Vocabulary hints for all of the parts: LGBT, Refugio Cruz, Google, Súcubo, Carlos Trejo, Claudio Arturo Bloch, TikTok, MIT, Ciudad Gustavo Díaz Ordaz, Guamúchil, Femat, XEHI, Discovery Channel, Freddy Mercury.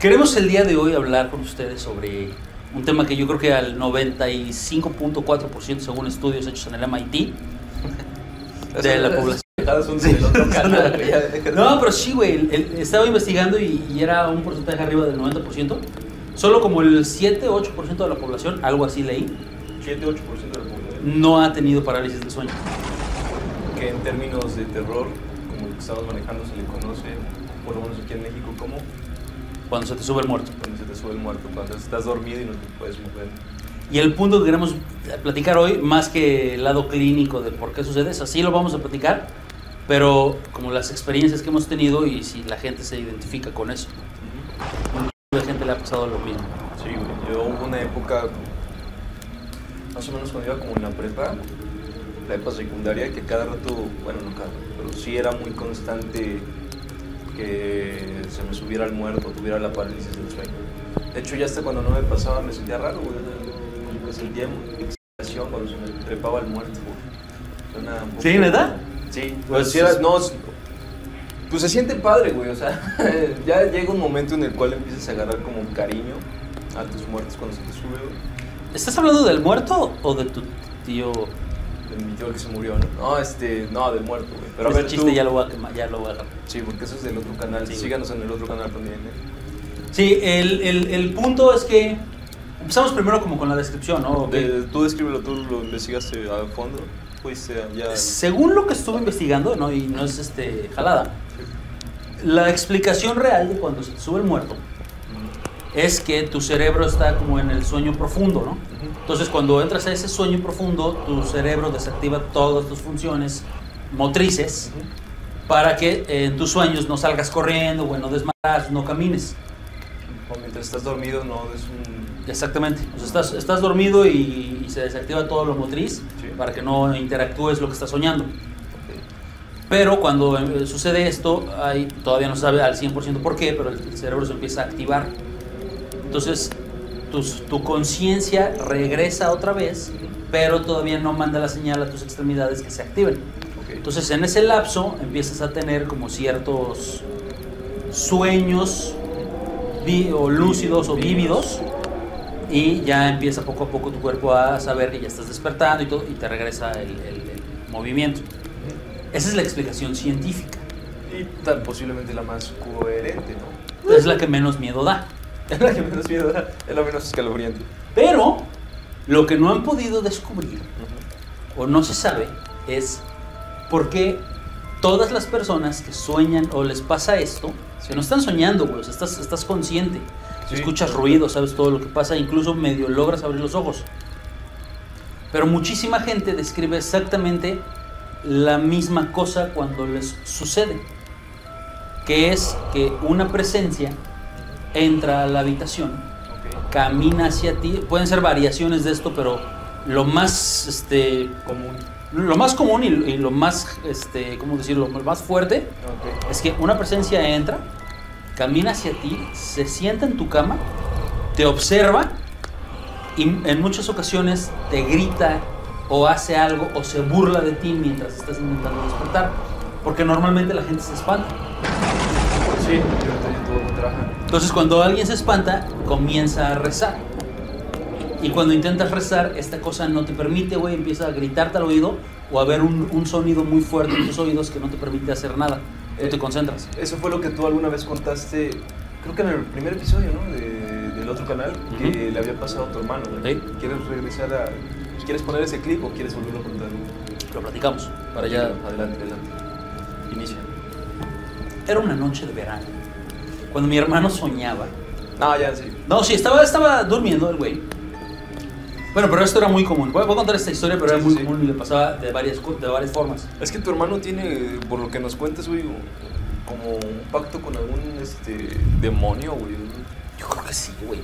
Queremos el día de hoy hablar con ustedes sobre un tema que yo creo que al 95.4%, según estudios hechos en el MIT, de la población. No, pero sí, güey, estaba investigando y era un porcentaje arriba del 90%. Solo como el 7-8% de la población, algo así leí, 7-8% de la población no ha tenido parálisis del sueño. Que en términos de terror, como lo que estamos manejando, se le conoce, por lo menos aquí en México, como cuando se te sube el muerto. Cuando se te sube el muerto, cuando estás dormido y no te puedes mover. Y el punto que queremos platicar hoy, más que el lado clínico de por qué sucede, es así lo vamos a platicar, pero como las experiencias que hemos tenido y si la gente se identifica con eso. Mucha gente le ha pasado lo mismo. Sí, güey. Yo hubo una época, más o menos cuando iba como en la prepa, la época secundaria, que cada rato, bueno, no cada rato, pero sí era muy constante que se me subiera el muerto, tuviera la parálisis del sueño. De hecho, ya hasta cuando no me pasaba me sentía raro, güey. Sentía excitación cuando se me trepaba el muerto. Suena un poco... ¿Sí, neta? Sí. Pues, si era, no, pues se siente padre, güey. O sea, ya llega un momento en el cual empiezas a agarrar como cariño a tus muertos cuando se te sube, güey. ¿Estás hablando del muerto o de tu tío? De mi tío que se murió, ¿no? No, no, del muerto, güey. Pero a ver, chiste tú... ya lo voy a quemar, ya lo voy a agarrar. Sí, porque eso es del otro canal. Sí. Síganos en el otro canal también, Sí, el punto es que... Empezamos primero como con la descripción, ¿no? Okay. Tú descríbelo, tú lo investigaste a fondo, pues ya... Según lo que estuve investigando, ¿no? Y no es jalada. La explicación real de cuando se te sube el muerto es que tu cerebro está como en el sueño profundo, ¿no? Entonces cuando entras a ese sueño profundo, tu cerebro desactiva todas tus funciones motrices para que en tus sueños no salgas corriendo, bueno, no desmayas, no camines. O mientras estás dormido, no es un... Exactamente. O sea, estás dormido y se desactiva todo lo motriz, sí, para que no interactúes lo que estás soñando. Okay. Pero cuando sucede esto, todavía no se sabe al 100% por qué, pero el cerebro se empieza a activar. Entonces, tu conciencia regresa otra vez, pero todavía no manda la señal a tus extremidades que se activen. Okay. Entonces, en ese lapso, empiezas a tener como ciertos sueños... o lúcidos o vívidos, y ya empieza poco a poco tu cuerpo a saber que ya estás despertando y todo, y te regresa el movimiento. Esa es la explicación científica y tal, posiblemente la más coherente, ¿no? Es la que menos miedo da, es la que menos miedo da, es la menos escalofriante. Pero lo que no han podido descubrir, o no se sabe, es por qué todas las personas que sueñan o les pasa esto, si no están soñando, güey, estás consciente, sí, escuchas ruido, sabes todo lo que pasa, incluso medio logras abrir los ojos. Pero muchísima gente describe exactamente la misma cosa cuando les sucede, que es que una presencia entra a la habitación, okay, camina hacia ti. Pueden ser variaciones de esto, pero lo más común. Lo más común y lo más, ¿cómo decirlo?, lo más fuerte, okay, es que una presencia entra, camina hacia ti, se sienta en tu cama, te observa y en muchas ocasiones te grita o hace algo o se burla de ti mientras estás intentando despertar, porque normalmente la gente se espanta. Sí, yo todo traje. Entonces cuando alguien se espanta, comienza a rezar. Y cuando intentas rezar, esta cosa no te permite, güey, empieza a gritarte al oído o a ver un sonido muy fuerte en tus oídos que no te permite hacer nada. Tú te concentras. Eso fue lo que tú alguna vez contaste, creo que en el primer episodio, ¿no? Del otro canal, que le había pasado a tu hermano, güey. ¿Sí? ¿Quieres regresar a... ¿Quieres poner ese clip o quieres volverlo a contar? Lo platicamos. Para allá, adelante. Inicia. Era una noche de verano, cuando mi hermano soñaba. Ah, ya, sí. No, sí, estaba durmiendo el güey. Bueno, pero esto era muy común. Voy a contar esta historia, pero sí, era muy común y le pasaba de varias formas. Es que tu hermano tiene, por lo que nos cuentas, güey, como un pacto con algún demonio, güey. Yo creo que sí, güey.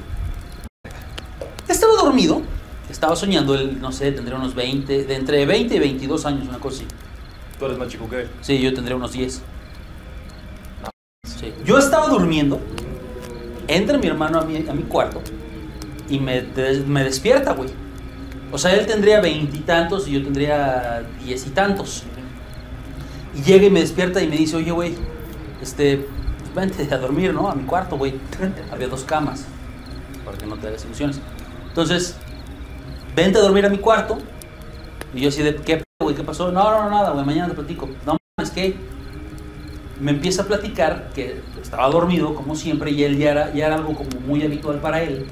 Estaba dormido, estaba soñando, él, no sé, tendría unos 20, de entre 20 y 22 años, una cosa así. ¿Tú eres más chico que él? Sí, yo tendría unos 10. No. Sí. Yo estaba durmiendo, entra mi hermano a mi cuarto. Y me despierta, güey. O sea, él tendría 20 y tantos y yo tendría 10 y tantos. Y llega y me despierta y me dice, oye, güey, vente a dormir, ¿no? A mi cuarto, güey. Había dos camas, para que no te hagas ilusiones. Entonces, vente a dormir a mi cuarto. Y yo así de, ¿qué, güey? ¿Qué pasó? No, nada, güey, mañana te platico. No, es que me empieza a platicar que estaba dormido, como siempre, y él ya era algo como muy habitual para él,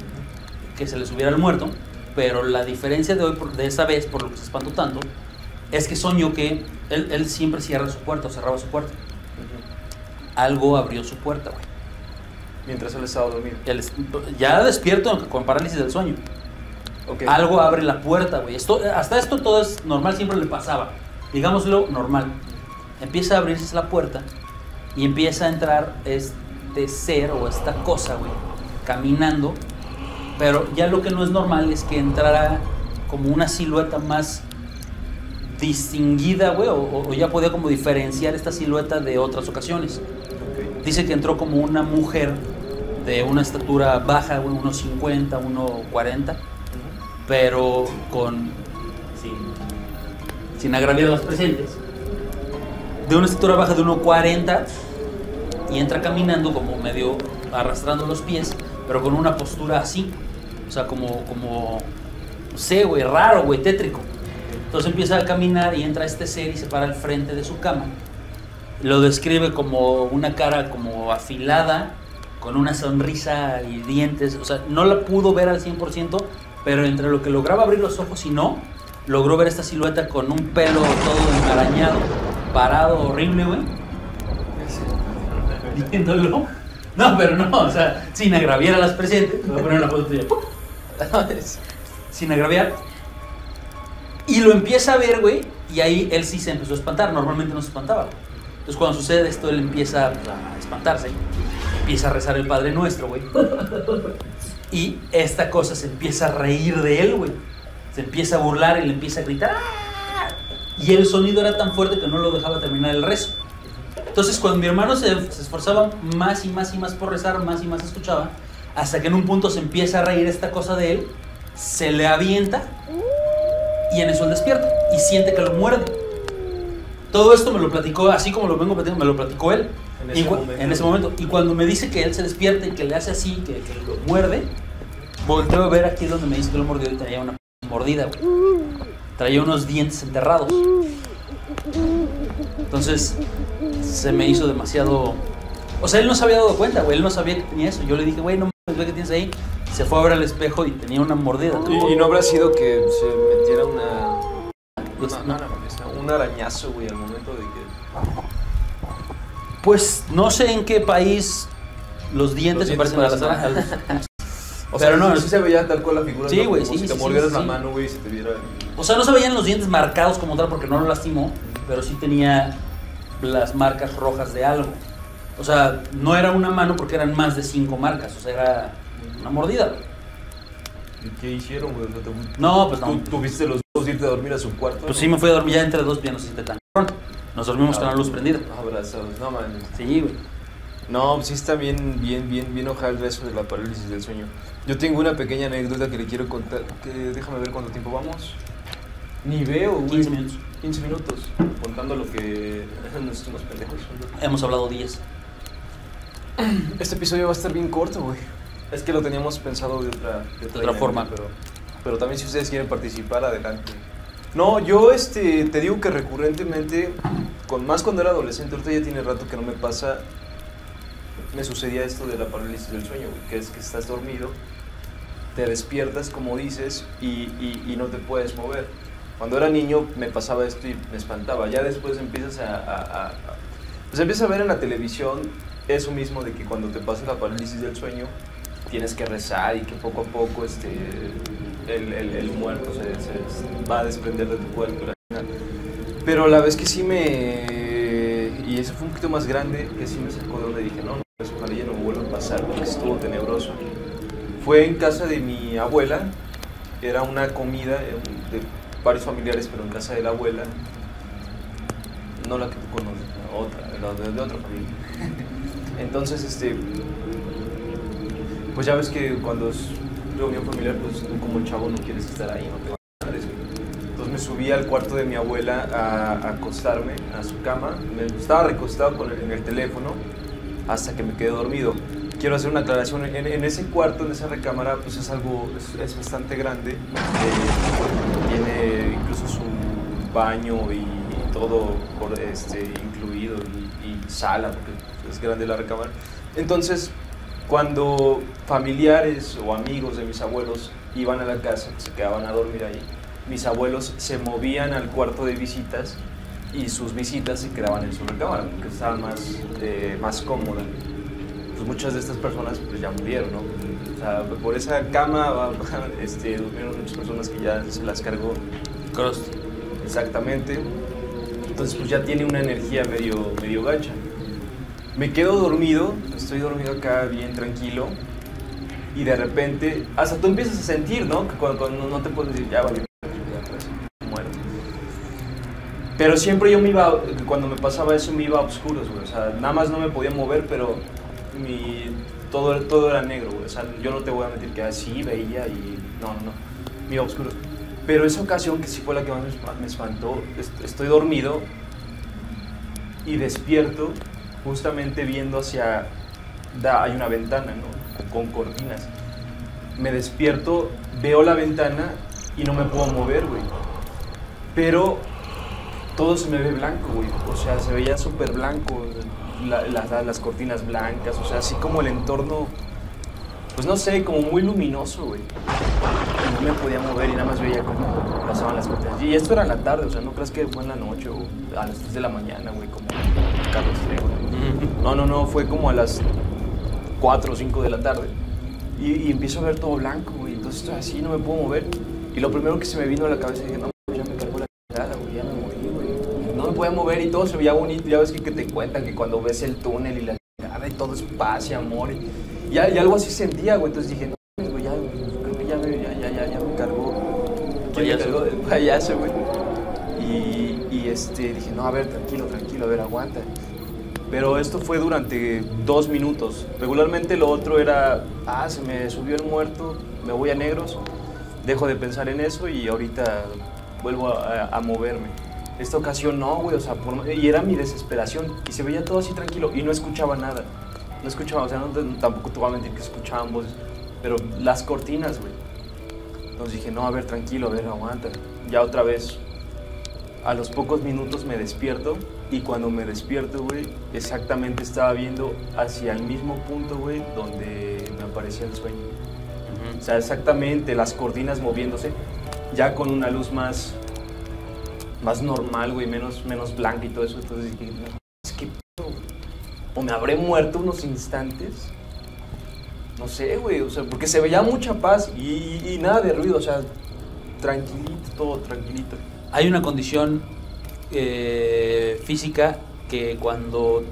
que se le subiera el muerto. Pero la diferencia de hoy, de esa vez, por lo que se espantó tanto, es que soñó que él siempre cierra su puerta, o cerraba su puerta. Algo abrió su puerta, güey. Mientras él estaba dormido. Ya despierto con parálisis del sueño. Okay. Algo abre la puerta, güey. Hasta esto todo es normal, siempre le pasaba. Digámoslo, normal. Empieza a abrirse la puerta y empieza a entrar este ser o esta cosa, güey, caminando. Pero ya lo que no es normal es que entrara como una silueta más distinguida, güey, o ya podía como diferenciar esta silueta de otras ocasiones. Okay. Dice que entró como una mujer de una estatura baja, güey, unos 50, unos 40, pero sin agraviar a los presentes. De una estatura baja de 1.40 y entra caminando como medio arrastrando los pies, pero con una postura así, o sea, como no sé, güey, raro, güey, tétrico. Entonces empieza a caminar y entra este ser y se para al frente de su cama. Lo describe como una cara como afilada, con una sonrisa y dientes, o sea, no la pudo ver al 100%, pero entre lo que lograba abrir los ojos y no, logró ver esta silueta con un pelo todo enmarañado, parado, horrible, güey. Viéndolo. No, pero no, o sea, sin agraviar a las presentes. Voy a poner una foto tuya. Sin agraviar. Y lo empieza a ver, güey, y ahí él sí se empezó a espantar. Normalmente no se espantaba, güey. Entonces, cuando sucede esto, él empieza a espantarse. Empieza a rezar el Padre Nuestro, güey. Y esta cosa se empieza a reír de él, güey. Se empieza a burlar y le empieza a gritar. ¡Ah! Y el sonido era tan fuerte que no lo dejaba terminar el rezo. Entonces, cuando mi hermano se esforzaba más y más por rezar, más y más escuchaba, hasta que en un punto se empieza a reír esta cosa de él, se le avienta y en eso él despierta y siente que lo muerde. Todo esto me lo platicó, así como lo vengo platicando, me lo platicó él en ese momento. Y cuando me dice que él se despierta y que le hace así, que lo muerde, volteo a ver aquí donde me dice que lo mordió y traía una mordida, güey. Traía unos dientes enterrados. Entonces se me hizo demasiado... O sea, él no se había dado cuenta, güey. Él no sabía que tenía eso. Yo le dije, güey, no mames, ve que tienes ahí. Se fue a ver al espejo y tenía una mordida. ¿Y no habrá sido que se metiera un arañazo, güey, al momento de que... Pues no sé en qué país los dientes se parecen a las arañas. O sea, pero no, sí se veía tal cual la figura. Sí, güey, ¿no? Sí. Si te mordieras la mano, güey, y se te viera... O sea, no se veían los dientes marcados como tal porque no lo lastimó, pero sí tenía las marcas rojas de algo. O sea, no era una mano porque eran más de 5 marcas, o sea, era una mordida. ¿Y qué hicieron, güey? No, pues no. ¿Tú tuviste los dos irte a dormir a su cuarto? Pues sí, me fui a dormir ya entre dos, ya no se siente tan cabrón. Nos dormimos con la luz prendida. Abrazados, no mames. Sí, güey. No, sí está bien ojalá eso de la parálisis del sueño. Yo tengo una pequeña anécdota que le quiero contar. Déjame ver cuánto tiempo vamos. Ni veo, güey. 15 minutos. 15 minutos, contando lo que nuestros pendejos. Hemos hablado 10. Este episodio va a estar bien corto, güey. Es que lo teníamos pensado de otra forma. Pero también si ustedes quieren participar, adelante. No, yo te digo que recurrentemente, más cuando era adolescente, ahorita ya tiene rato que no me pasa... Me sucedía esto de la parálisis del sueño, güey, que es que estás dormido, te despiertas, como dices, y no te puedes mover. Cuando era niño me pasaba esto y me espantaba. Ya después empiezas pues empiezas a ver en la televisión eso mismo de que cuando te pasa la parálisis del sueño tienes que rezar y que poco a poco el muerto se va a desprender de tu cuerpo. Pero la vez que sí y eso fue un poquito más grande, que sí me sacó de donde dije, no, pues ojalá ya no vuelva a pasar, porque estuvo tenebroso. Fue en casa de mi abuela, era una comida de varios familiares, pero en casa de la abuela, no la que tú conoces, la de otra familia. Entonces, pues ya ves que cuando es reunión familiar, pues tú como chavo no quieres estar ahí, no te vas a dar eso. Entonces me subí al cuarto de mi abuela a acostarme a su cama, me estaba recostado en el teléfono hasta que me quedé dormido. Quiero hacer una aclaración, en ese cuarto, en esa recámara, pues es algo, es bastante grande, tiene incluso su baño y todo por, incluido, y sala, porque es grande la recámara. Entonces, cuando familiares o amigos de mis abuelos iban a la casa, se quedaban a dormir ahí, mis abuelos se movían al cuarto de visitas y sus visitas se quedaban en su recámara, porque estaba más, más cómoda. Pues muchas de estas personas pues ya murieron, ¿no? O sea, por esa cama durmieron muchas personas que ya se las cargó Cross. Exactamente. Entonces pues ya tiene una energía medio gacha. Me quedo dormido, estoy dormido acá bien tranquilo, y de repente hasta tú empiezas a sentir, ¿no? Que cuando no te puedes decir, ya vale, ya muerto. Pero siempre yo me iba, cuando me pasaba eso me iba a oscuros, güey. O sea, nada más no me podía mover, pero todo era negro, güey. O sea, yo no te voy a mentir que así veía y no, me iba a oscuros. Pero esa ocasión, que sí fue la que más me espantó, estoy dormido y despierto justamente viendo hacia, hay una ventana, ¿no? Con cortinas. Me despierto, veo la ventana y no me puedo mover, güey. Pero todo se me ve blanco, güey. O sea, se veía súper blanco. Las cortinas blancas, o sea, así como el entorno, pues no sé, como muy luminoso, güey. No me podía mover y nada más veía cómo pasaban las cortinas. Y esto era en la tarde, o sea, no creas que fue en la noche o a las 3 de la mañana, güey, como Carlos Trejo. No, fue como a las 4 o 5 de la tarde. Y empiezo a ver todo blanco, güey. Entonces estoy así, no me puedo mover. Y lo primero que se me vino a la cabeza, dije, no, ya me cargó la cara, güey, ya me morí. No me podía mover y todo se veía bonito. Ya ves que te cuentan que cuando ves el túnel y la nada y todo es paz y amor. Y algo así sentía, güey. Entonces dije, no, güey, ya me cargó. ¿Quién me cargó? El payaso, güey. Y dije, no, a ver, tranquilo, a ver, aguanta. Pero esto fue durante 2 minutos. Regularmente lo otro era, se me subió el muerto, me voy a negros, dejo de pensar en eso y ahorita vuelvo a moverme. Esta ocasión no, güey, o sea, y era mi desesperación, y se veía todo así tranquilo, y no escuchaba nada, o sea, tampoco te voy a mentir que escuchaban voces, pero las cortinas, güey. Entonces dije, no, a ver, tranquilo, a ver, aguanta. Ya otra vez, a los pocos minutos me despierto, y cuando me despierto, güey, exactamente estaba viendo hacia el mismo punto, güey, donde me aparecía el sueño. O sea, exactamente, las cortinas moviéndose, ya con una luz más normal, güey, menos blanco y todo eso. Entonces dije, es que o me habré muerto unos instantes, no sé, güey, o sea, porque se veía mucha paz y nada de ruido, o sea, tranquilito, todo tranquilito. Hay una condición física que cuando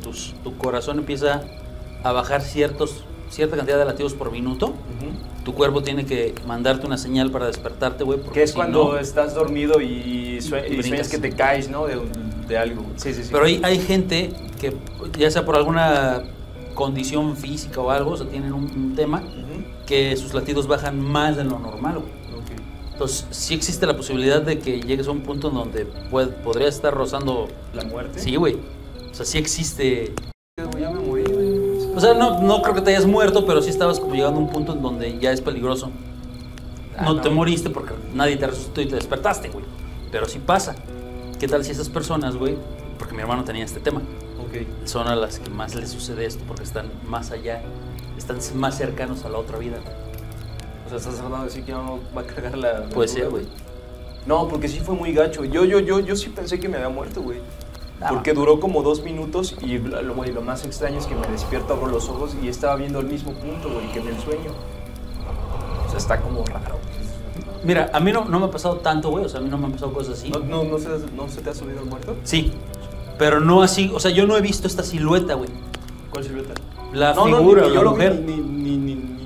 tu corazón empieza a bajar cierta cantidad de latidos por minuto, tu cuerpo tiene que mandarte una señal para despertarte, güey. Que es si cuando no, estás dormido y sueñas que te caes, ¿no? De algo. Sí. Pero hay gente que, ya sea por alguna condición física o algo, o sea, tienen un tema, que sus latidos bajan más de lo normal, güey. Okay. Entonces, sí existe la posibilidad de que llegues a un punto en donde podrías estar rozando la muerte. Sí, güey. O sea, sí existe. Ya me morí. O sea, no creo que te hayas muerto, pero sí estabas como llegando a un punto en donde ya es peligroso. No te moriste porque nadie te resucitó y te despertaste, güey. Pero sí pasa. ¿Qué tal si esas personas, güey? Porque mi hermano tenía este tema. Okay. Son a las que más les sucede esto porque están más allá, están más cercanos a la otra vida. O sea, ¿estás hablando de decir que no va a cargar la Puede ser, güey. No, porque sí fue muy gacho. Yo sí pensé que me había muerto, güey. Porque duró como 2 minutos y lo más extraño es que me despierto, abro los ojos y estaba viendo el mismo punto, güey, que en el sueño. O sea, está como raro. Mira, a mí no me ha pasado tanto, güey, o sea, a mí no me han pasado cosas así. ¿No se te ha subido el muerto? Sí, pero no así, o sea, yo no he visto esta silueta, güey. ¿Cuál silueta? La figura, la mujer.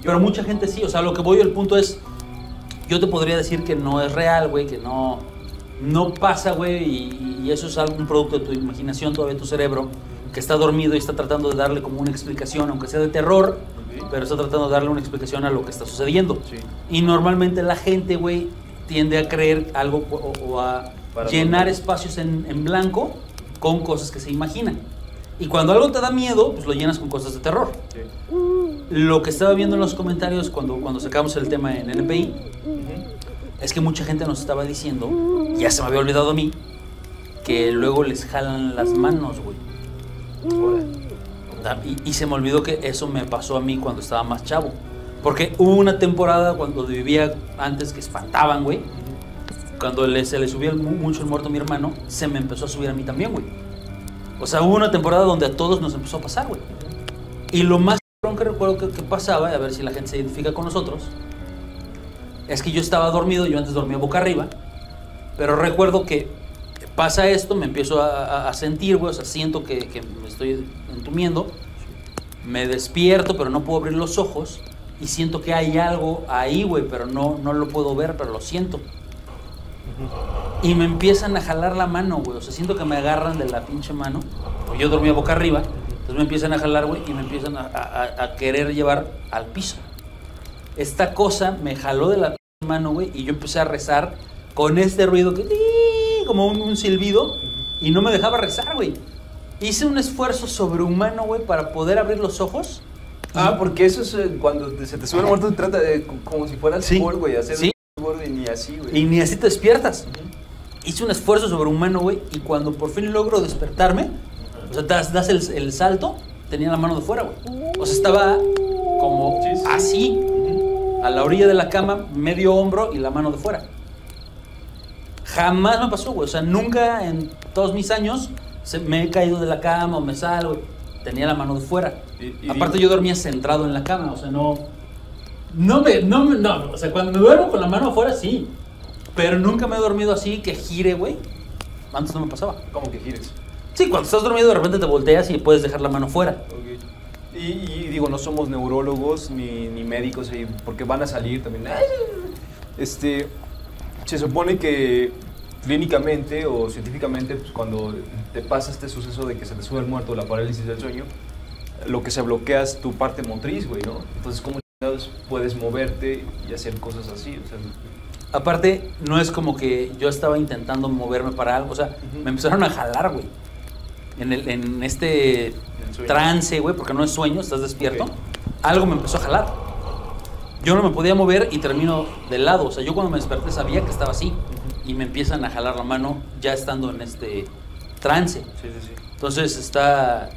Pero mucha gente sí, o sea, lo que voy al punto es, yo te podría decir que no es real, güey, que no pasa, güey, y eso es algún producto de tu imaginación, todavía de tu cerebro, que está dormido y está tratando de darle como una explicación, aunque sea de terror, pero está tratando de darle una explicación a lo que está sucediendo. Sí. Y normalmente la gente, güey, tiende a creer algo o a llenar espacios en blanco con cosas que se imaginan. Y cuando algo te da miedo, pues lo llenas con cosas de terror. Sí. Lo que estaba viendo en los comentarios cuando sacamos el tema en NPI, es que mucha gente nos estaba diciendo, ya se me había olvidado a mí, que luego les jalan las manos, güey. Y se me olvidó que eso me pasó a mí cuando estaba más chavo. Porque hubo una temporada cuando vivía antes que espantaban, güey. Cuando se le subía mucho el muerto a mi hermano, se me empezó a subir a mí también, güey. O sea, hubo una temporada donde a todos nos empezó a pasar, güey. Y lo más que recuerdo que pasaba, a ver si la gente se identifica con nosotros, es que yo estaba dormido, yo antes dormía boca arriba, pero recuerdo que pasa esto, me empiezo a sentir, güey, o sea, siento que me estoy entumiendo, me despierto, pero no puedo abrir los ojos, y siento que hay algo ahí, güey, pero no lo puedo ver, pero lo siento. Y me empiezan a jalar la mano, güey. O sea, siento que me agarran de la pinche mano. Yo dormía boca arriba. Entonces me empiezan a jalar, güey, y me empiezan a querer llevar al piso. Esta cosa me jaló de la pinche mano, güey, y yo empecé a rezar con este ruido que... como un silbido. Y no me dejaba rezar, güey. Hice un esfuerzo sobrehumano, güey, para poder abrir los ojos. Ah, porque eso es cuando se te sube el muerto, trata de como si fuera el sol, güey. Sí. Y ni así, güey. Y ni así te despiertas. Hice un esfuerzo sobrehumano, güey, y cuando por fin logro despertarme, o sea, das el salto, tenía la mano de fuera, güey. O sea, estaba como así, a la orilla de la cama, medio hombro y la mano de fuera. Jamás me pasó, güey. O sea, nunca en todos mis años me he caído de la cama o me salgo. Tenía la mano de fuera. Aparte, yo dormía centrado en la cama, o sea, no, o sea, cuando me duermo con la mano afuera, sí. Pero nunca me he dormido así, que gire, güey. Antes no me pasaba. ¿Cómo que gires? Sí, cuando estás dormido de repente te volteas y puedes dejar la mano afuera. Okay. Y digo, no somos neurólogos ni médicos, porque van a salir también. Se supone que clínicamente o científicamente, pues, cuando te pasa este suceso de que se te sube el muerto o la parálisis del sueño, lo que se bloquea es tu parte motriz, güey, ¿no? Entonces, ¿cómo puedes moverte y hacer cosas así? O sea, aparte, no es como que yo estaba intentando moverme para algo. O sea, me empezaron a jalar, güey. En este trance, güey, porque no es sueño, estás despierto. Okay. Algo me empezó a jalar. Yo no me podía mover y termino de lado. O sea, yo cuando me desperté sabía que estaba así. Y me empiezan a jalar la mano ya estando en este trance. Sí. Entonces está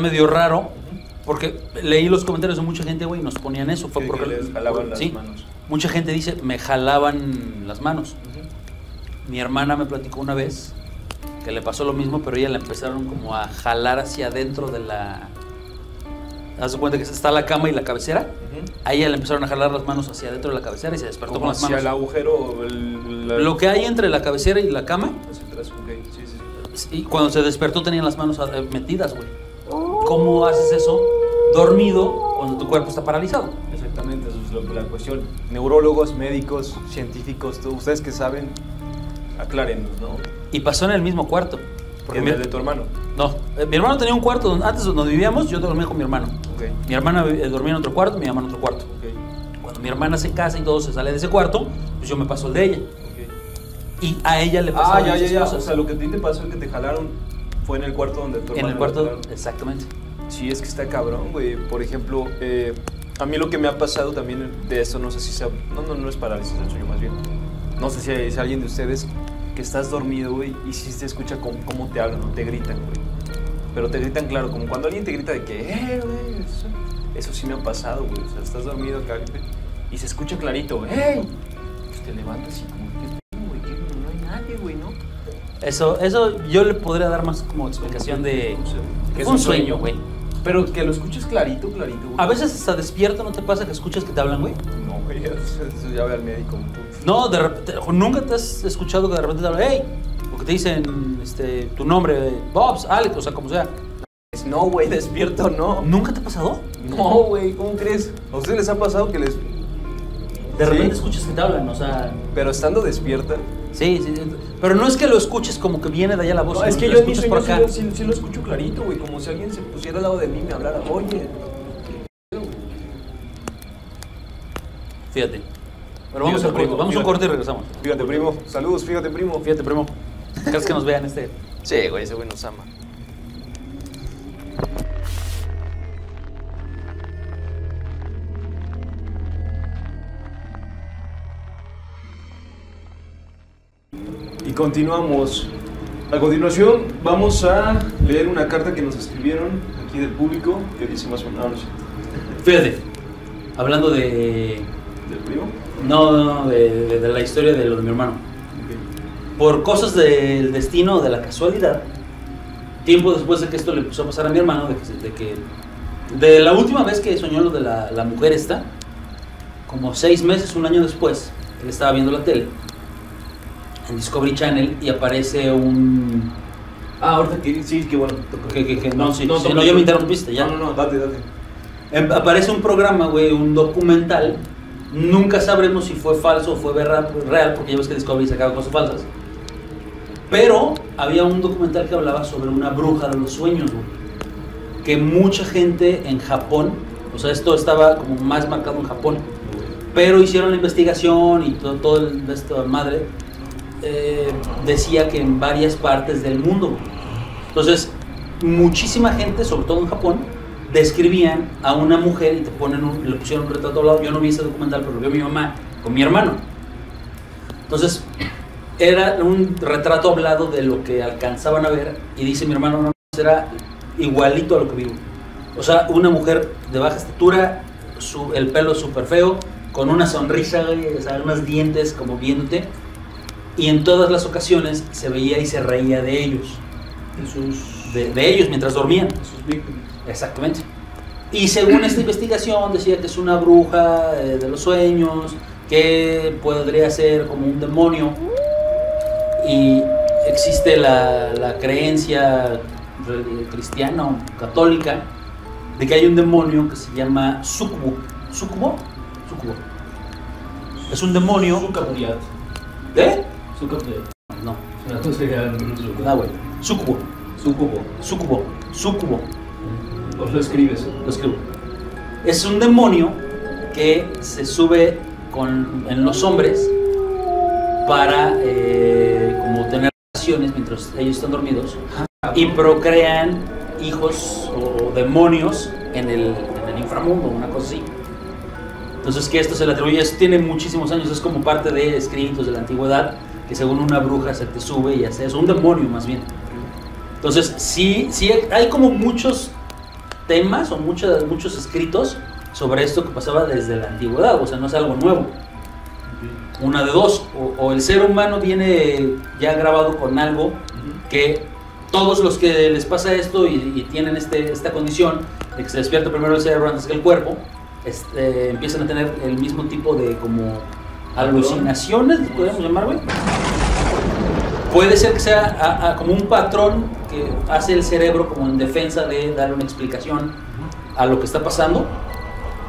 medio raro. Porque leí los comentarios de mucha gente, güey, y nos ponían eso. Fue porque les jalaban las manos. Mucha gente dice, me jalaban las manos. Mi hermana me platicó una vez que le pasó lo mismo, pero ella la empezaron como a jalar hacia adentro de la... Haz de cuenta que está la cama y la cabecera. A ella le empezaron a jalar las manos hacia adentro de la cabecera y se despertó con las manos. ¿Hacia el agujero? Lo que hay entre la cabecera y la cama. Hacia atrás, okay. Sí. Y cuando se despertó tenían las manos metidas, güey. ¿Cómo haces eso dormido cuando tu cuerpo está paralizado? Exactamente, eso es la cuestión. Neurólogos, médicos, científicos, ustedes que saben, aclárennos, ¿no? Y pasó en el mismo cuarto. ¿En el de tu hermano? No, mi hermano tenía un cuarto antes donde vivíamos, yo dormía con mi hermano. Okay. Mi hermana dormía en otro cuarto, mi mamá en otro cuarto. Okay. Cuando mi hermana se casa y todo se sale de ese cuarto, pues yo me paso el de ella. Okay. Y a ella le pasaron esas cosas. O sea, lo que a ti te pasó es que te jalaron. Fue en el cuarto donde tu hermano... En el cuarto, exactamente. Sí, es que está cabrón, güey. Por ejemplo, a mí lo que me ha pasado también de esto, no sé si sea... No es parálisis del sueño, más bien. No sé si es alguien de ustedes que estás dormido, güey, y sí se escucha cómo te hablan, te gritan, güey. Pero te gritan, claro, como cuando alguien te grita de que... güey, eso sí me ha pasado, güey. O sea, estás dormido, acá, y se escucha clarito, güey. Pues te levantas y como... güey, no hay nadie, güey, ¿no? Eso yo le podría dar más como explicación de... Que es un sueño, güey. Pero que lo escuches clarito, clarito, güey. A veces hasta despierto, ¿no te pasa que escuchas que te hablan, güey? No, güey, eso ya ve al médico. No, de repente, nunca te has escuchado que de repente te hablan, hey, o que te dicen tu nombre, Bobs, Alex, o sea, como sea. No, güey, despierto, no. ¿Nunca te ha pasado? No, güey, ¿cómo crees? ¿A ustedes les ha pasado que les... De repente escuchas que te hablan, o sea... Pero estando despierta... Sí. Pero no es que lo escuches como que viene de allá la voz. No, es que yo en mi sueño sí lo escucho clarito, güey. Como si alguien se pusiera al lado de mí y me hablara. Oye. Fíjate. Pero vamos al corte. Vamos a un corte y regresamos. Fíjate, primo. Saludos, fíjate, primo. Fíjate, primo. ¿Crees que nos vean? Sí, güey, ese güey nos ama. Continuamos. A continuación vamos a leer una carta que nos escribieron aquí del público, que dice más o menos. Fíjate, hablando de... ¿Del primo? No, de la historia de lo de mi hermano. Okay. Por cosas del destino, de la casualidad, tiempo después de que esto le empezó a pasar a mi hermano, de la última vez que soñó lo de la mujer esta, como 6 meses, un año después, él estaba viendo la tele, en Discovery Channel, y aparece un... Ah, ahorita que... Sí, que bueno. No, yo me interrumpiste, ya. No, date. Aparece un programa, güey, un documental. Nunca sabremos si fue falso o fue real, porque ya ves que Discovery sacaba cosas falsas. Pero había un documental que hablaba sobre una bruja de los sueños, güey. Que mucha gente en Japón, o sea, esto estaba como más marcado en Japón, pero hicieron la investigación y todo esta madre... decía que en varias partes del mundo. Entonces, muchísima gente, sobre todo en Japón, describían a una mujer y le pusieron un retrato al lado. Yo no vi ese documental, pero lo vio mi mamá con mi hermano. Entonces, era un retrato hablado de lo que alcanzaban a ver, y dice mi hermano, no, era igualito a lo que vivo. O sea, una mujer de baja estatura, el pelo súper feo, con una sonrisa, o sea, unos dientes como viéndote. Y en todas las ocasiones se veía y se reía de ellos. De ellos mientras dormían. De sus víctimas. Exactamente. Y según esta investigación decía que es una bruja de los sueños, que podría ser como un demonio. Y existe la creencia cristiana o católica de que hay un demonio que se llama Súcubo. ¿Súcubo? Súcubo. Es un demonio... Sucubidad. ¿Eh? No. No, güey. Súcubo. ¿Os lo escribes? Lo escribo. Es un demonio que se sube en los hombres para como tener relaciones mientras ellos están dormidos y procrean hijos o demonios en el inframundo, una cosa así. Entonces, que esto se le atribuye, esto tiene muchísimos años, es como parte de escritos de la antigüedad, que según una bruja se te sube y hace eso, un demonio más bien. Entonces, sí hay como muchos temas o muchos escritos sobre esto que pasaba desde la antigüedad, o sea, no es algo nuevo. Una de dos, o el ser humano viene ya grabado con algo que todos los que les pasa esto y tienen esta condición, de que se despierta primero el cerebro antes que el cuerpo, empiezan a tener el mismo tipo de como alucinaciones, podemos llamar, güey. Puede ser que sea como un patrón que hace el cerebro como en defensa de dar una explicación a lo que está pasando,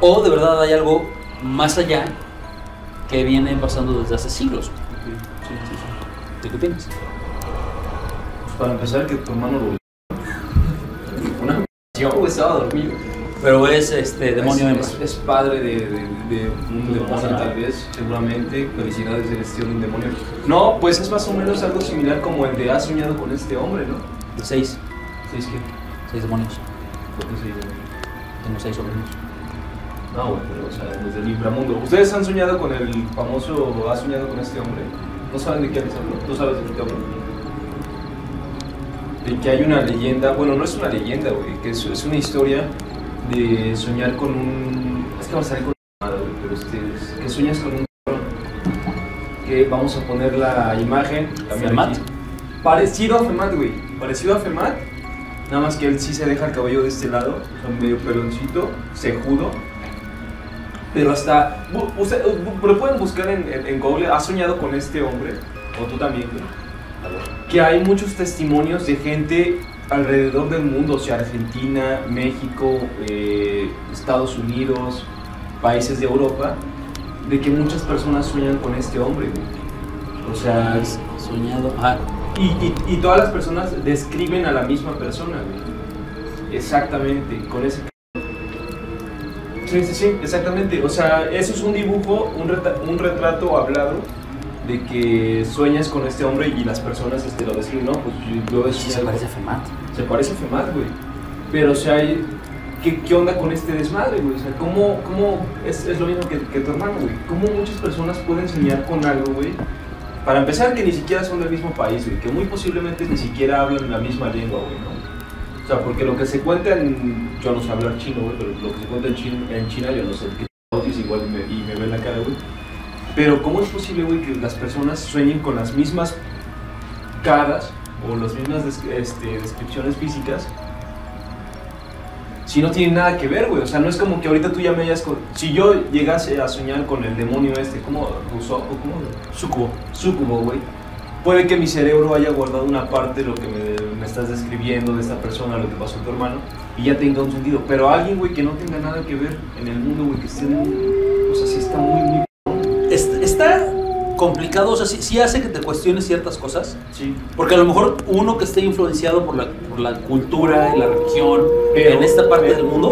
o de verdad hay algo más allá que viene pasando desde hace siglos. ¿Qué opinas? Pues para empezar, que tu hermano lo... Una... Yo estaba dormido. Pero es demonio es padre de un demonio, tal vez, seguramente, felicidades del estilo de un demonio. No, pues es más o menos algo similar como el de has soñado con este hombre, ¿no? 6. ¿6 qué? 6 demonios. ¿Por qué 6 demonios? Tengo 6 sobrinos. No, güey, pero o sea, desde el inframundo. ¿Ustedes han soñado con el famoso has soñado con este hombre? ¿No saben de qué les hablo? ¿No sabes de qué hablo? De que hay una leyenda, bueno, no es una leyenda, güey, que es una historia de soñar con un... Es que va a salir con un... Pero que sueñas con un... Que vamos a poner la imagen... ¿Femat? Aquí. Parecido a Femat, güey. Parecido a Femat. Nada más que él sí se deja el cabello de este lado. Medio peloncito, cejudo. Pero hasta... Usted, lo pueden buscar en Google. ¿Has soñado con este hombre? O tú también, güey. Que hay muchos testimonios de gente... alrededor del mundo, o sea, Argentina, México, Estados Unidos, países de Europa, de que muchas personas sueñan con este hombre, güey. O sea, es soñado. Ah. Y todas las personas describen a la misma persona, güey. Exactamente, con ese... Sí, exactamente. O sea, eso es un dibujo, un retrato hablado, de que sueñas con este hombre y las personas lo describen, no, pues yo... Sí, se parece a Femat. Se parece a Femat, güey. Pero, o sea, ¿qué onda con este desmadre, güey? O sea, ¿cómo es lo mismo que tu hermano, güey? ¿Cómo muchas personas pueden soñar con algo, güey? Para empezar, que ni siquiera son del mismo país, güey, que muy posiblemente ni siquiera hablan la misma lengua, güey, ¿no? O sea, porque lo que se cuenta en... Yo no sé hablar chino, güey, pero lo que se cuenta en China, yo no sé, que es igual y me ve la cara, güey. Pero ¿cómo es posible, güey, que las personas sueñen con las mismas caras o las mismas descripciones físicas si no tienen nada que ver, güey? O sea, no es como que ahorita tú ya me hayas... Si yo llegase a soñar con el demonio este, ¿cómo? ¿Rousseau? ¿Cómo? Súcubo. Súcubo, güey. Puede que mi cerebro haya guardado una parte de lo que me estás describiendo de esta persona, lo que pasó a tu hermano, y ya tenga un sentido. Pero alguien, güey, que no tenga nada que ver en el mundo, güey, que esté... O sea, sí está muy... Está complicado, o sea, sí hace que te cuestiones ciertas cosas. Sí. Porque a lo mejor uno que esté influenciado por la cultura y la religión, pero, en esta parte del mundo,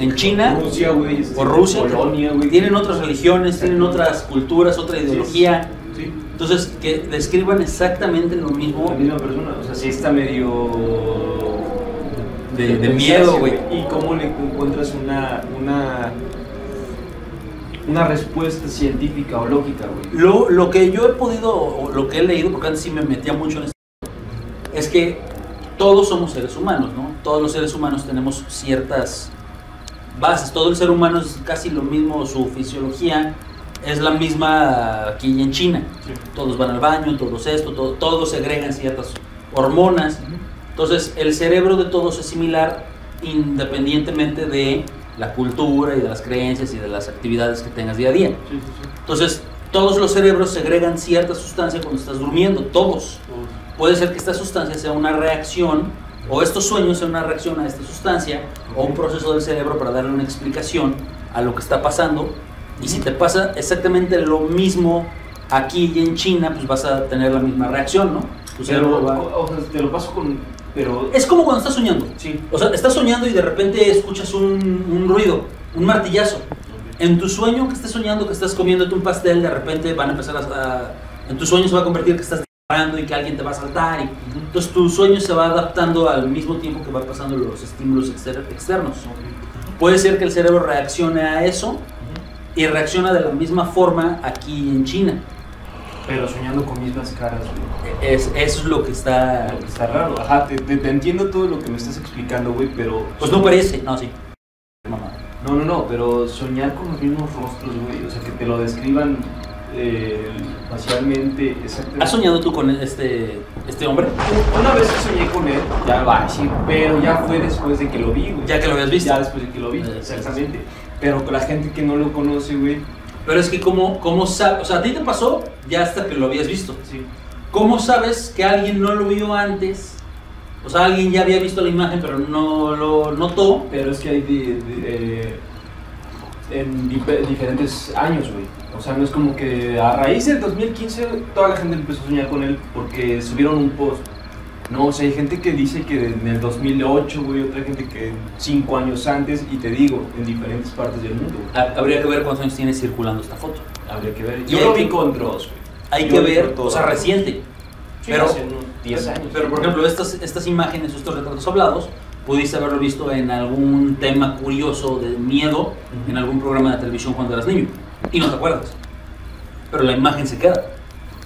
en China, Rusia, güey, o Rusia, Polonia, güey, tienen otras religiones, tienen otras culturas, otra ideología. Sí. Sí. Entonces, que describan exactamente lo mismo. La misma persona, o sea, sí está medio de miedo, güey. ¿Y cómo le encuentras una respuesta científica o lógica, güey? Lo que yo he podido, o lo que he leído, porque antes sí me metía mucho en esto, es que todos somos seres humanos, ¿no? Todos los seres humanos tenemos ciertas bases. Todo el ser humano es casi lo mismo, su fisiología es la misma aquí en China. Sí. Todos van al baño, todos esto, todos segregan ciertas hormonas. Uh-huh. Entonces, el cerebro de todos es similar independientemente de la cultura y de las creencias y de las actividades que tengas día a día. Sí, sí, sí. Entonces, todos los cerebros segregan cierta sustancia cuando estás durmiendo, todos. Puede ser que esta sustancia sea una reacción, o estos sueños sean una reacción a esta sustancia, o un proceso del cerebro para darle una explicación a lo que está pasando. Y si te pasa exactamente lo mismo aquí y en China, pues vas a tener la misma reacción, ¿no? Tu cerebro va... O sea, te lo paso con... Pero... Es como cuando estás soñando. Sí. O sea, estás soñando y de repente escuchas un ruido, un martillazo. En tu sueño que estés soñando, que estás comiéndote un pastel, de repente van a empezar a... En tu sueño se va a convertir que estás disparando y que alguien te va a saltar. Uh-huh. Entonces tu sueño se va adaptando al mismo tiempo que va pasando los estímulos externos. Uh-huh. Puede ser que el cerebro reaccione a eso. Uh-huh. Y reacciona de la misma forma aquí en China. Pero soñando con mismas caras, güey. Eso es lo que está... Lo que está raro. Ajá, te entiendo todo lo que me estás explicando, güey, pero... Pues no parece, no, sí. No, pero soñar con los mismos rostros, güey, o sea, que te lo describan facialmente, exactamente. ¿Has soñado tú con este hombre? Una vez soñé con él, ya va, sí, pero ya fue después de que lo vi, güey. ¿Ya que lo habías visto? Ya después de que lo vi, exactamente. Pero con la gente que no lo conoce, güey. Pero es que ¿cómo sabes? O sea, a ti te pasó ya hasta que lo habías visto. Sí. ¿Cómo sabes que alguien no lo vio antes? O sea, alguien ya había visto la imagen, pero no lo notó. Pero es que hay en diferentes años, güey. O sea, no es como que a raíz del 2015 toda la gente empezó a soñar con él porque subieron un post. No, o sea, hay gente que dice que en el 2008, güey, otra gente que 5 años antes, y te digo, en diferentes partes del mundo. Habría que ver cuántos años tiene circulando esta foto. Habría que ver. Yo lo vi con Dross, güey. Hay que ver, o sea, reciente. Sí, pero hace unos 10 años. Pero, por ejemplo, estas imágenes, estos retratos hablados, pudiste haberlo visto en algún tema curioso de miedo, en algún programa de televisión cuando eras niño, y no te acuerdas. Pero la imagen se queda.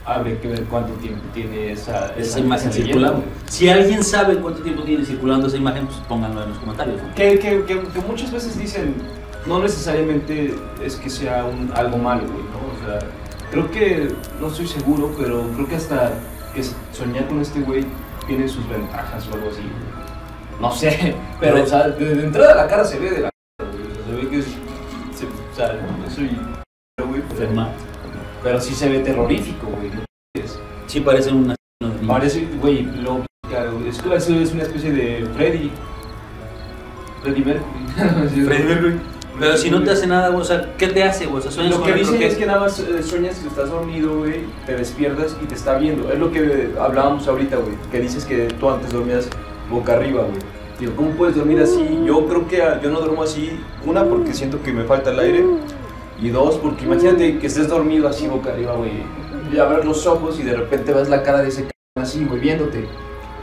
Habría que ver cuánto tiempo tiene esa imagen circulando. Si alguien sabe cuánto tiempo tiene circulando esa imagen, pues pónganlo en los comentarios, ¿no? Que muchas veces dicen, no necesariamente es que sea algo malo, güey, ¿no? O sea, creo que, no estoy seguro, pero creo que hasta que soñar con este güey tiene sus ventajas o algo así. No sé, pero o sea, de entrada la cara se ve de la c***, güey. O sea, se ve que es... o sea, no soy... güey, pero sí se ve terrorífico, güey. Sí, parece un asesino de niños. Parece, güey, lo... Es una especie de Freddy Mercury. Freddy Mercury. Pero si no te hace nada, güey, o sea, ¿qué te hace, güey? O sea, sueñas con... Lo que dicen es que nada más sueñas que estás dormido, güey, te despiertas y te está viendo. Es lo que hablábamos ahorita, güey, que dices que tú antes dormías boca arriba, güey. Digo, ¿cómo puedes dormir así? Yo creo que yo no duermo así, una, porque siento que me falta el aire, y dos, porque imagínate que estés dormido así boca arriba, güey, y abres los ojos y de repente ves la cara de ese c*** así, güey, viéndote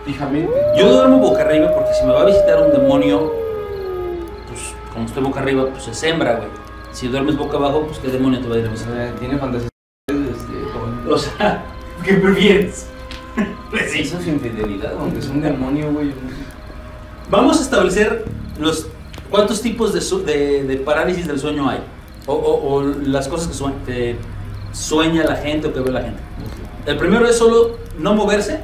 fijamente. Yo duermo boca arriba porque si me va a visitar un demonio, pues como estoy boca arriba, pues se sembra, güey. Si duermes boca abajo, pues qué demonio te va a ir a visitar. Tiene fantasías O sea, ¿qué prefieres? Pues sí. Eso es infidelidad, aunque es un demonio, güey. Vamos a establecer los cuántos tipos de parálisis del sueño hay. O las cosas que sueña la gente o que ve la gente. Okay. El primero es solo no moverse.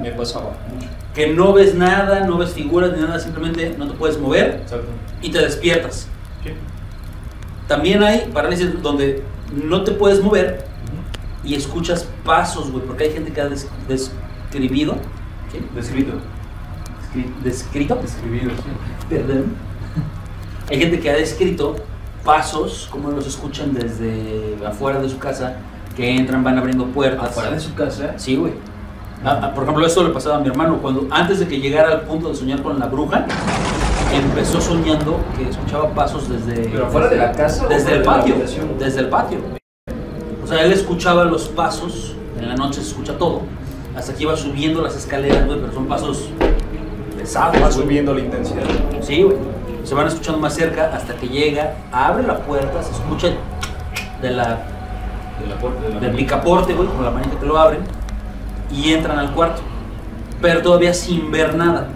Me pasaba mucho. Que no ves nada, no ves figuras ni nada, simplemente no te puedes mover. Exacto. Y te despiertas. ¿Qué? También hay parálisis donde no te puedes mover y escuchas pasos, güey, porque hay gente que ha describido. ¿Qué? Descrito. ¿Descrito? Describido, sí. Perdón. Hay gente que ha descrito pasos, como los escuchan desde afuera de su casa, que entran, van abriendo puertas. ¿Afuera de su casa? Sí, güey. Por ejemplo, eso le pasaba a mi hermano, cuando antes de que llegara al punto de soñar con la bruja, empezó soñando que escuchaba pasos desde... ¿Pero afuera de la casa? Desde el patio, desde el patio. O sea, él escuchaba los pasos, en la noche se escucha todo, hasta que iba subiendo las escaleras, güey, pero son pasos pesados. Va subiendo la intensidad. Sí, güey. Se van escuchando más cerca hasta que llega, abre la puerta, se escucha del picaporte, güey, con la manita que lo abren, y entran al cuarto, pero todavía sin ver nada.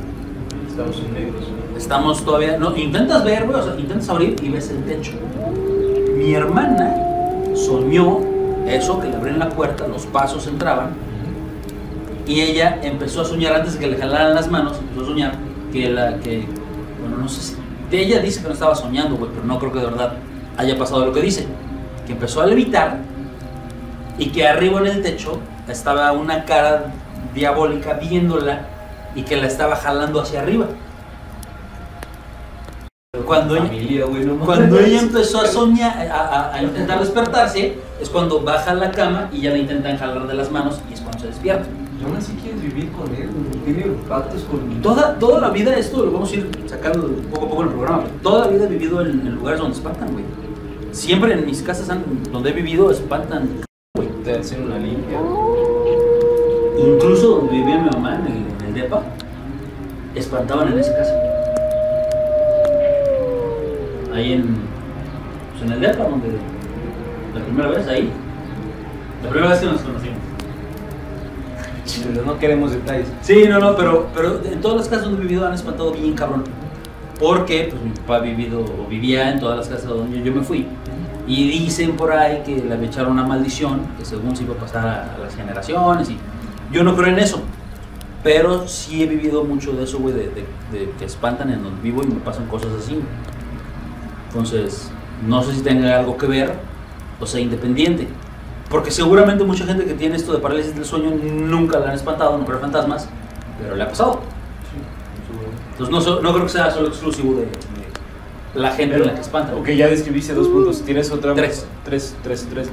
Estamos en negro. Estamos todavía... No, intentas ver, güey, o sea, intentas abrir y ves el techo. Mi hermana soñó eso, que le abrían la puerta, los pasos entraban, y ella empezó a soñar, antes de que le jalaran las manos, empezó a soñar que bueno, no sé si... Ella dice que no estaba soñando, güey, pero no creo que de verdad haya pasado lo que dice. Que empezó a levitar y que arriba en el techo estaba una cara diabólica viéndola y que la estaba jalando hacia arriba. Cuando ella empezó a soñar, a intentar despertarse, es cuando baja la cama y ya la intentan jalar de las manos y es cuando se despierta. Yo no sé, quieres vivir con él, tiene pactos con... Toda la vida, esto lo vamos a ir sacando poco a poco en el programa, toda la vida he vivido en lugares donde espantan, güey. Siempre en mis casas donde he vivido espantan, güey. Te hacen una limpia. Incluso donde vivía mi mamá, en el depa, espantaban en esa casa. Ahí en el depa, donde la primera vez que nos conocimos. Pero no queremos detalles. Sí, no, pero en todas las casas donde he vivido han espantado bien cabrón. Porque pues, mi papá vivía en todas las casas donde yo me fui. Y dicen por ahí que le echaron una maldición, que según se iba a pasar a las generaciones. Y yo no creo en eso. Pero sí he vivido mucho de eso, güey, de que espantan en donde vivo y me pasan cosas así. Entonces, no sé si tenga algo que ver o sea independiente. Porque seguramente mucha gente que tiene esto de parálisis del sueño nunca la han espantado, no creen fantasmas, pero le ha pasado. Sí, entonces no creo que sea solo exclusivo de la gente en la que espanta. Ok, ya describiste dos puntos. ¿Tienes otra? Tres.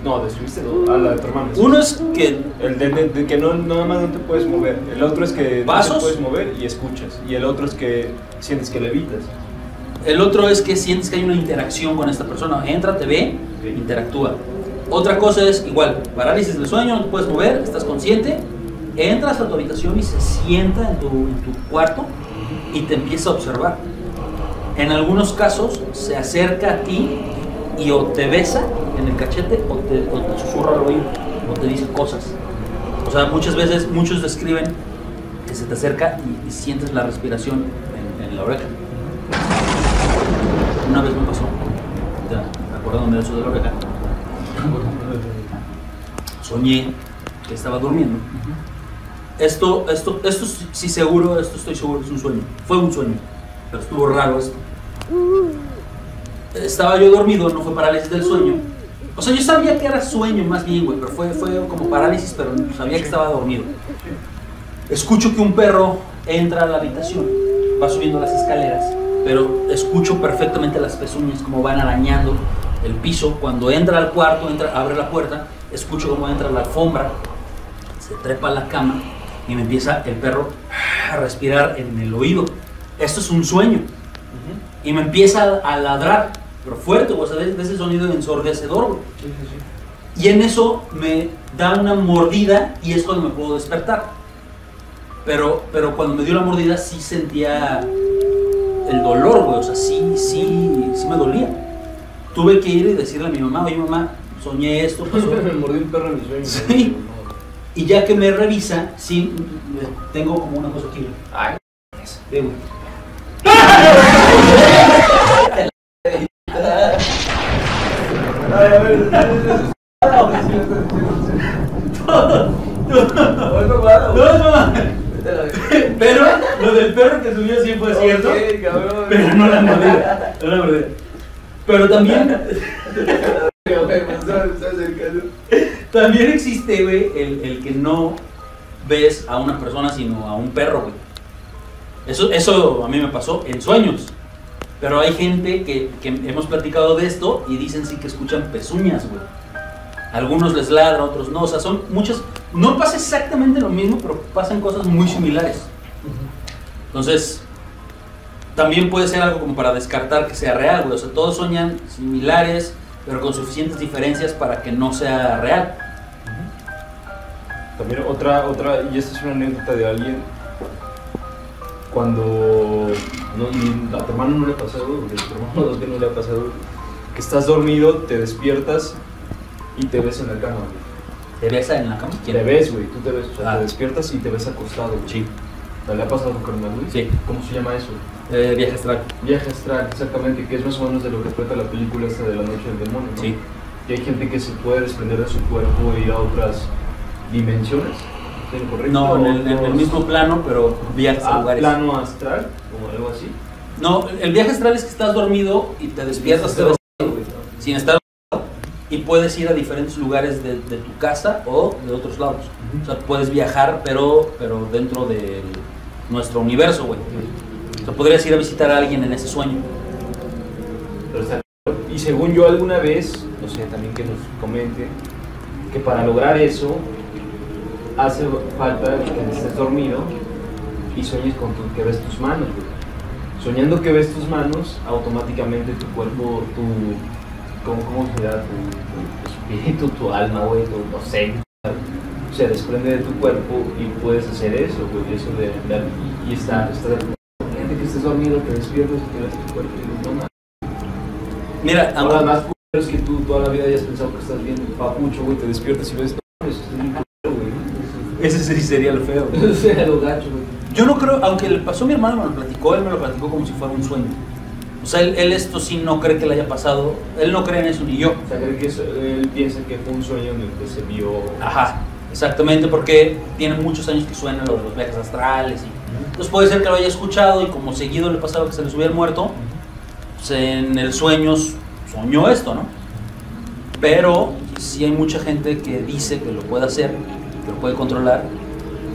No, describiste dos. Ah, la de tu hermano. Uno es que... El de que no, nada más no te puedes mover. El otro es que ¿vasos? No te puedes mover y escuchas. Y el otro es que sientes que levitas. El otro es que sientes que hay una interacción con esta persona. Entra, te ve, okay, interactúa. Otra cosa es igual, parálisis del sueño, no te puedes mover, estás consciente, entras a tu habitación y se sienta en tu cuarto y te empieza a observar. En algunos casos se acerca a ti y o te besa en el cachete o te susurra al oído o te dice cosas. O sea, muchas veces muchos describen que se te acerca y sientes la respiración en la oreja. Una vez me pasó, ¿te acuerdas dónde eso de la oreja? Soñé que estaba durmiendo. Esto sí seguro, esto estoy seguro, es un sueño. Fue un sueño, pero estuvo raro esto. Estaba yo dormido, no fue parálisis del sueño. O sea, yo sabía que era sueño más bien, güey, pero fue como parálisis, pero sabía que estaba dormido. Escucho que un perro entra a la habitación, va subiendo las escaleras, pero escucho perfectamente las pezuñas como van arañando el piso. Cuando entra al cuarto, abre la puerta, escucho cómo entra la alfombra, se trepa a la cama y me empieza el perro a respirar en el oído. Esto es un sueño. Y me empieza a ladrar, pero fuerte, o sea, de ese sonido ensordecedor. Sí. Y en eso me da una mordida y es cuando me puedo despertar. Pero cuando me dio la mordida sí sentía el dolor, güey, o sea, sí me dolía. Tuve que ir y decirle a mi mamá, oye mamá, soñé esto, pasó. Me mordió un perro en mis sueños. Sí. Y ya que me revisa, sí, tengo como una cosa aquí. Ay, digo. Pero lo del perro que subió sí fue cierto. Pero no la mordí. No la mordí. Pero también. También existe, güey, el que no ves a una persona sino a un perro, güey. Eso a mí me pasó en sueños. Pero hay gente que hemos platicado de esto y dicen sí que escuchan pezuñas, güey. Algunos les ladran, otros no. O sea, son muchas. No pasa exactamente lo mismo, pero pasan cosas muy similares. Entonces, también puede ser algo como para descartar que sea real, güey. O sea, todos sueñan similares, pero con suficientes diferencias para que no sea real. También otra, y esta es una anécdota de alguien, cuando a tu hermano no le ha pasado, porque a tu hermano dos que no le ha pasado, que estás dormido, te despiertas y te ves en la cama, güey. ¿Te besa en la cama? ¿Quién? Te ves, güey, tú te ves, o sea, te despiertas y te ves acostado, güey. Sí. ¿Te le ha pasado, carnal, güey? Sí. ¿Cómo se llama eso? Viaje astral. Viaje astral, exactamente, que es más o menos de lo que trata la película esta de La Noche del Demonio, ¿no? Sí. Y hay gente que se puede desprender de su cuerpo e ir a otras dimensiones, ¿es correcto? No, en el mismo plano, pero viajes a lugares. ¿Plano astral o algo así? No, el viaje astral es que estás dormido y te despiertas sin estar. Y puedes ir a diferentes lugares de tu casa o de otros lados. O sea, puedes viajar, pero dentro de nuestro universo, güey. O sea, podrías ir a visitar a alguien en ese sueño. Y según yo alguna vez, no sé, también que nos comente, que para lograr eso hace falta que estés dormido y sueñes con que ves tus manos, güey. Soñando que ves tus manos, automáticamente tu cuerpo, ¿Cómo se da tu espíritu, tu alma, güey, tu docente? Se desprende de tu cuerpo y puedes hacer eso, güey, eso de andar y estar. Gente que estés dormido, te despiertas y te das tu cuerpo y no nada. Mira, ahora más es que tú toda la vida hayas pensado que estás viendo papucho, güey, te despiertas y ves todo eso. Ese sí sería lo feo, güey. Ese sería lo gacho, güey. Yo no creo, aunque le pasó a mi hermano, él me lo platicó como si fuera un sueño. O sea, él esto sí no cree que le haya pasado, él no cree en eso ni yo. O sea, cree que eso, él piensa que fue un sueño en el que se vio. Ajá, exactamente, porque tiene muchos años que suena lo de los viajes astrales. Entonces puede ser que lo haya escuchado y como seguido le pasaba que se le subía el muerto, pues en el sueño soñó esto, ¿no? Pero sí hay mucha gente que dice que lo puede hacer, que lo puede controlar.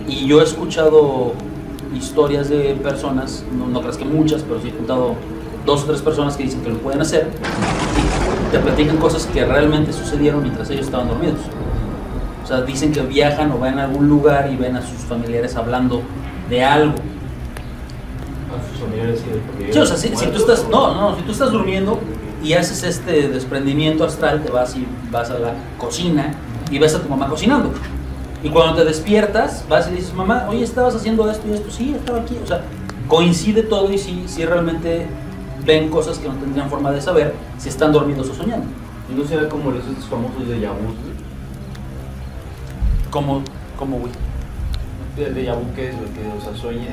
Y yo he escuchado historias de personas, no creas que muchas, pero sí he contado 2 o 3 personas que dicen que lo pueden hacer y te platican cosas que realmente sucedieron mientras ellos estaban dormidos. O sea, dicen que viajan o van a algún lugar y ven a sus familiares hablando de algo. ¿A sus familiares? Sí, o sea, si tú estás, si tú estás durmiendo y haces este desprendimiento astral, te vas y vas a la cocina y ves a tu mamá cocinando. Y cuando te despiertas, vas y dices, mamá, oye, estabas haciendo esto y esto. Sí, estaba aquí. O sea, coincide todo y sí realmente ven cosas que no tendrían forma de saber si están dormidos o soñando. ¿Y no será como esos famosos de déjà vu? ¿Cómo, güey? El déjà vu, ¿qué es? O sea, sueña,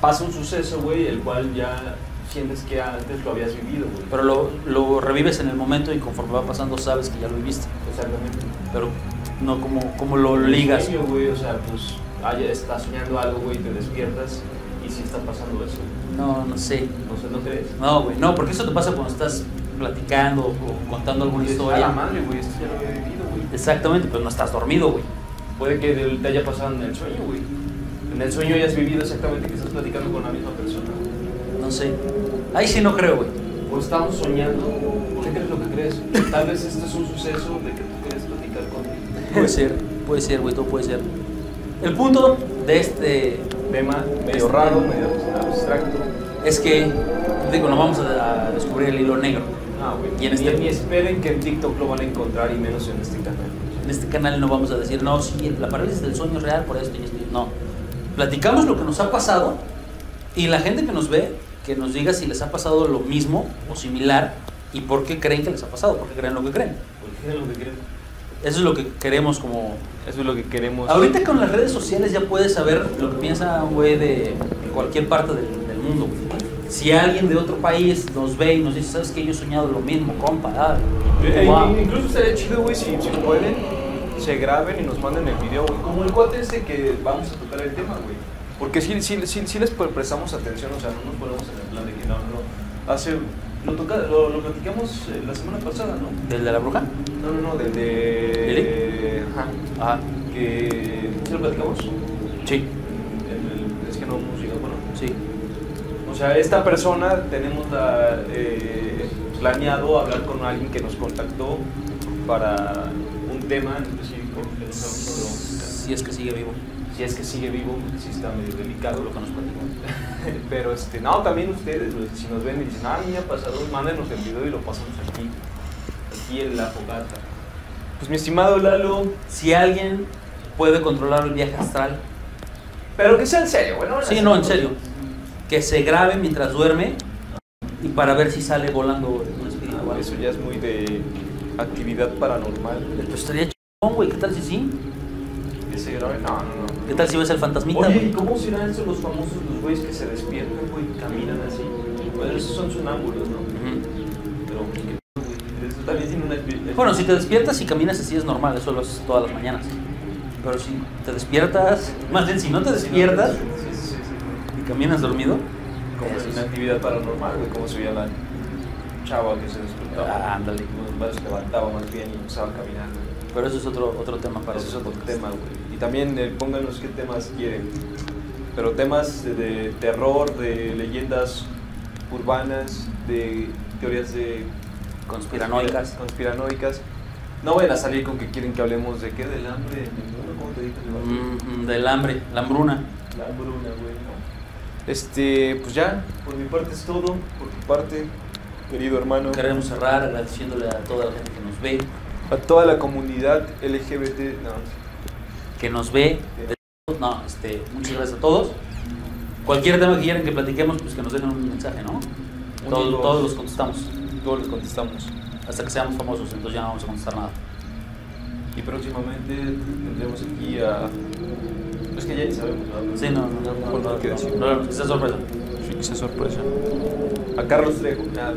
pasa un suceso, güey, el cual ya sientes que antes lo habías vivido, güey. Pero lo revives en el momento y conforme va pasando sabes que ya lo viviste. Exactamente. Pero no como lo ligas. Sueño, güey, o sea, pues estás soñando algo, güey, y te despiertas y sí está pasando eso. No sé. O sea, ¿no crees? No, güey, no, porque eso te pasa cuando estás platicando o contando alguna historia. A la madre, güey, esto ya lo había vivido, güey. Exactamente, pero no estás dormido, güey. Puede que te haya pasado en el sueño, güey. En el sueño ya has vivido exactamente que estás platicando con la misma persona. No sé. Ahí sí no creo, güey. O estamos soñando. ¿Qué crees lo que crees? Tal vez esto es un suceso de que tú quieres platicar conmigo. Puede ser, güey, todo puede ser. El punto de este tema medio raro, medio abstracto, es que, digo, no vamos a descubrir el hilo negro. Y en ni esperen que en TikTok lo van a encontrar, y menos en este canal. En este canal no vamos a decir, no, sí, la parálisis del sueño es real por esto y esto. No. Platicamos lo que nos ha pasado y la gente que nos ve, que nos diga si les ha pasado lo mismo o similar ¿Y por qué creen que les ha pasado? ¿Por qué creen lo que creen? ¿Por qué creen lo que creen? Eso es lo que queremos, como... Eso es lo que queremos. Ahorita con las redes sociales ya puedes saber lo que piensa un güey de cualquier parte del mundo. Si alguien de otro país nos ve y nos dice, ¿sabes qué? Yo he soñado lo mismo, compa, dale. Incluso estaría chido, güey, si pueden, se graben y nos manden el video, güey. Como el cuate ese que vamos a tocar el tema, güey. Porque si les prestamos atención, o sea, no nos ponemos en el plan de que no. Lo platicamos la semana pasada, ¿no? ¿Del de la bruja? No, del de... Ajá. Que... ¿Sí lo platicamos? Sí. Es que no música, bueno. Sí. O sea, esta persona tenemos planeado hablar con alguien que nos contactó para un tema en específico. Si es que sigue vivo. Si es que sigue vivo, si está medio delicado lo que nos platicó. Pero no, también ustedes, si nos ven y dicen, ah, mira, pasado, mándenos el video y lo pasamos aquí en la fogata. Pues mi estimado Lalo, si alguien puede controlar el viaje astral. Pero que sea en serio, bueno. Sí, no, en serio. Que se grabe mientras duerme y para ver si sale volando un espíritu. Eso ya es muy de actividad paranormal. Pues estaría chingón, güey, ¿qué tal si sí? Que se grabe, no. ¿Qué tal si ves el fantasmita? Oye, ¿y cómo serán esos los famosos, los güeyes que se despiertan, güey, caminan así? Bueno, esos son sonámbulos, ¿no? Pero, güey, eso también tiene una... Bueno, si te despiertas y caminas así es normal, eso lo haces todas las mañanas. Pero si te despiertas, más bien si no te despiertas y caminas dormido, como si una actividad paranormal, güey, como se veía la chava que se despertaba. Ah, ándale. Se levantaba más bien y empezaba a caminar, güey. Pero eso es otro tema para eso. Es otro tema, güey. Y también pónganos qué temas quieren. Pero temas de terror, de leyendas urbanas, de teorías de... Conspiranoicas. No vayan a salir con que quieren que hablemos de qué, del hambre, del mundo, ¿cómo te dices? Del hambre, la hambruna. La hambruna, güey, ¿no? Pues ya, por mi parte es todo, por tu parte, querido hermano. Queremos cerrar agradeciéndole a toda la gente que nos ve. A toda la comunidad LGBT que nos ve. Muchas gracias a todos. Cualquier tema que quieran que platiquemos, pues que nos dejen un mensaje, ¿no? Todos los contestamos. Todos los contestamos. Hasta que seamos famosos, entonces ya no vamos a contestar nada. Y próximamente tendremos aquí a... Es que ya sabemos, ¿no? Sí, no. ¿Qué decir? No, que sea sorpresa. Sí, que sea sorpresa. A Carlos Trejo, nada.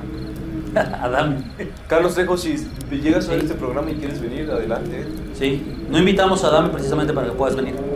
Adam. Carlos Trejo, si llegas a ver este programa y quieres venir, adelante. Sí, no invitamos a Adam precisamente para que puedas venir.